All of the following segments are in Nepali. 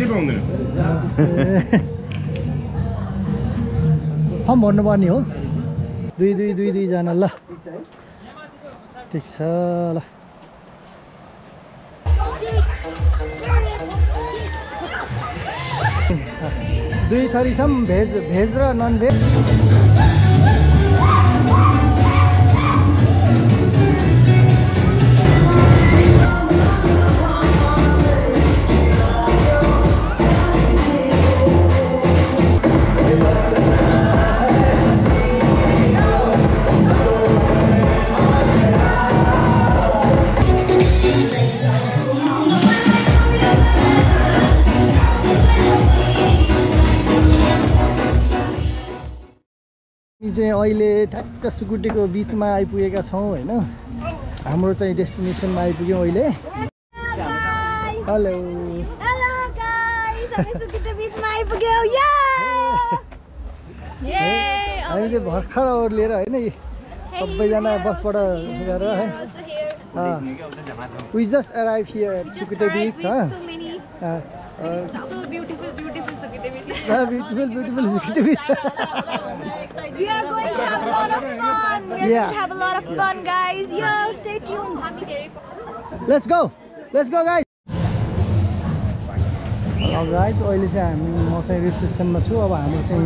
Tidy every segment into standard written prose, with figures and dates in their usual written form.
집에 오늘. हम भन्नुपर्ने हो दुई दुई दुई दुई जना ल ठीक छ ल दुई थरी छम भेज भेज र नन भेज अहिले ठ्याक्क सुकुटेको बीचमा आइपुगेका छौं हैन हाम्रो चाहिँ डेस्टिनेसनमा आइपुग्यौ अहिले हेलो हेलो गाइस हामी सुकुटे बीचमा आइपुग्यौ या ये हामी चाहिँ भर्खर ओर लिएर हैन सबैजना बसबाट गएर है we just arrived here at Sukute Beach so beautiful Sukute Beach beautiful Sukute Beach We are going to have a lot of fun. We are going to have a lot of fun, guys. Yo, stay tuned. Let's go. Let's go, guys. All right. Oil is I am reservation ma chu. Ab hamro chai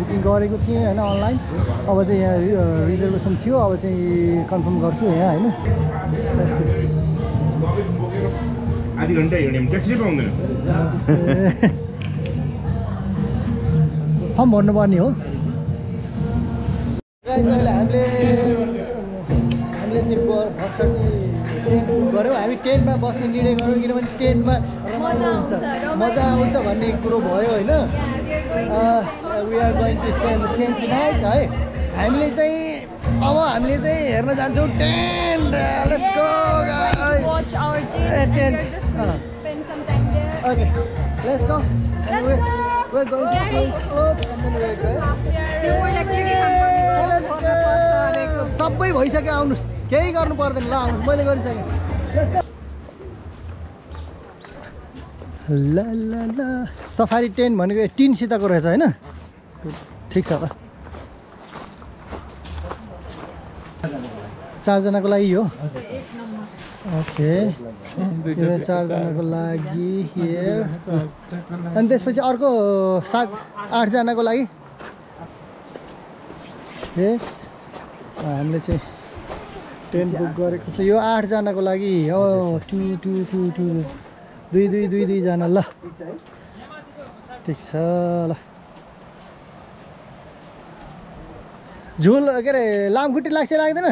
booking gareko thiye हैन online. Ab chai yaha reservation थियो. Ab chai confirm garchu यहाँ हैन. That's it. आधी घण्टा हिँड्यौं ट्याक्सी पाउँदैन. हम भन्नुपर्ने हो. हामीले चाहिँ भर्खर ट्रेन गऱ्यौँ हामी ट्रेनमा बस्ने निर्णय गऱ्यौँ किनभने ट्रेनमा मजा आउँछ भन्ने कुरो भयो होइन we are going to stay in the train tonight है हामीले चाहिँ अब हामीले चाहिँ हेर्न जान्छौँ train let's go guys watch our train spend some time there okay let's go We're going to swim up and then we're going to swim up. सबै भइसक्यो आउनुस् केही गर्नु पर्दैन ल आउनुस् मैले गरिसके ल ल ल सफारी टेन्ट भनेको टिन सिताको रहेछ हैन ठीक छ त चार जनाको लागि हो Okay. Here. And this is Argo Sat Arzana Golai. I'm let's say 10 book. So you are Zana Golagi. Oh, two. Do Janala. Takes her. झूल अरे लाम खुट्टी लाग्छ लाग्दैन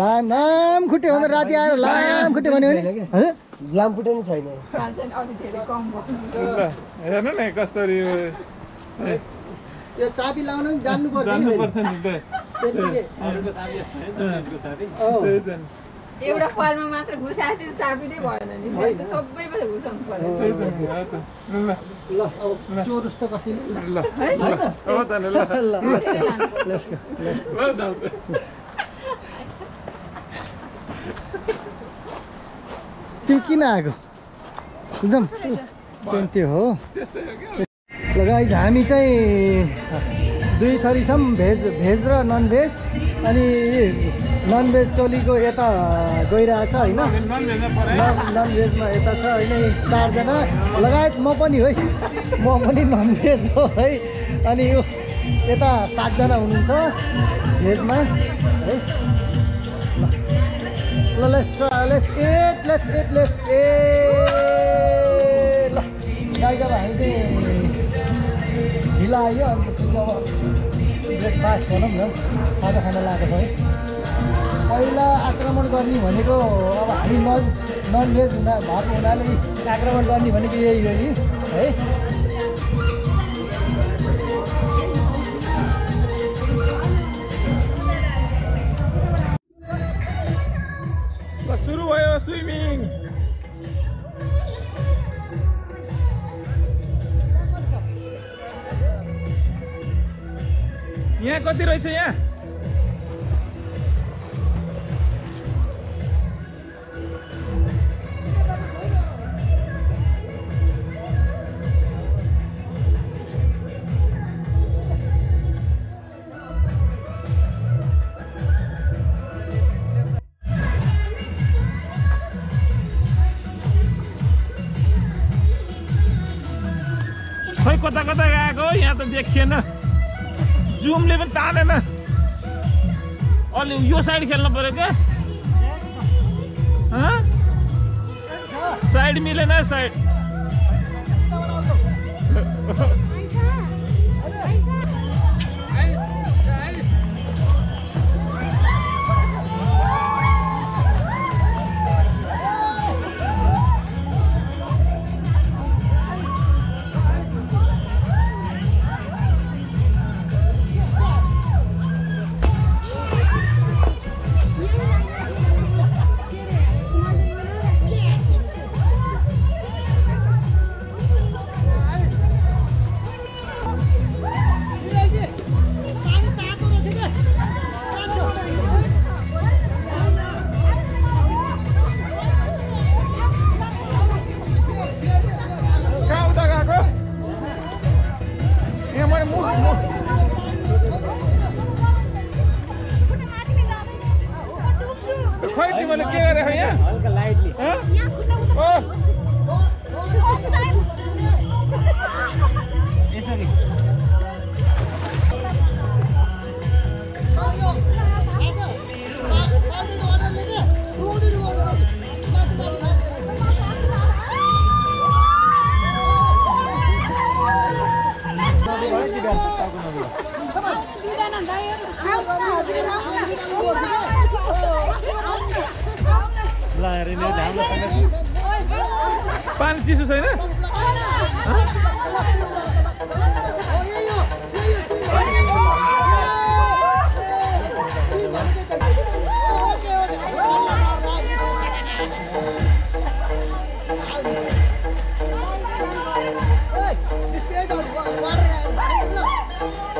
लाम खुट्टी भन्दा राति आएर लाम खुट्टी भन्यो नि ह लाम खुट्टी नै छैन कान्छन अझै धेरै कम भयो ल हेर्न न कसरी यो चाबी लाउन पनि जान्नु पर्छ नि 100% नि अरुको चाबी यस्तो हैन चाबी एउटा फालमा मात्र घुसाए त्यो चाबी नै भएन नि सबैमा घुसाउनु पर्यो ल ल अब चोरस त कसैले ल हो त ल ल ल त्यो किन आको जम त्यही हो ल गाइस हामी चाहिँ दुई थरी छम भेज र नन भेज अनि नन भेज टोलीको यता गइरहेछ हैन नन भेजमा यता छ हैन चार जना लगायत म पनि हो म पनि नन भेज हो है अनि यो यता सात जना हुनुहुन्छ भेजमा है ल लेट्स ए ल गाइस अब हामी चाहिँ ढिला आयो अनि त्यसपछि अब ब्रेकफास्ट भनौँ न खाजा खान लागेको छ है पहिला आक्रमण गर्ने भनेको अब हामी नन भेज हुँदा भएको हुनाले आक्रमण गर्ने भनेको यही हो नि है सुरु भयो स्विमिङ यहाँ कति रहेछ यहाँ खै कता कता गएको यहाँ त देखिएन जुमले पनि तानेन अलि यो साइड खेल्नु पर्यो के ह साइड मिलेन साइड पानी चिसो छैन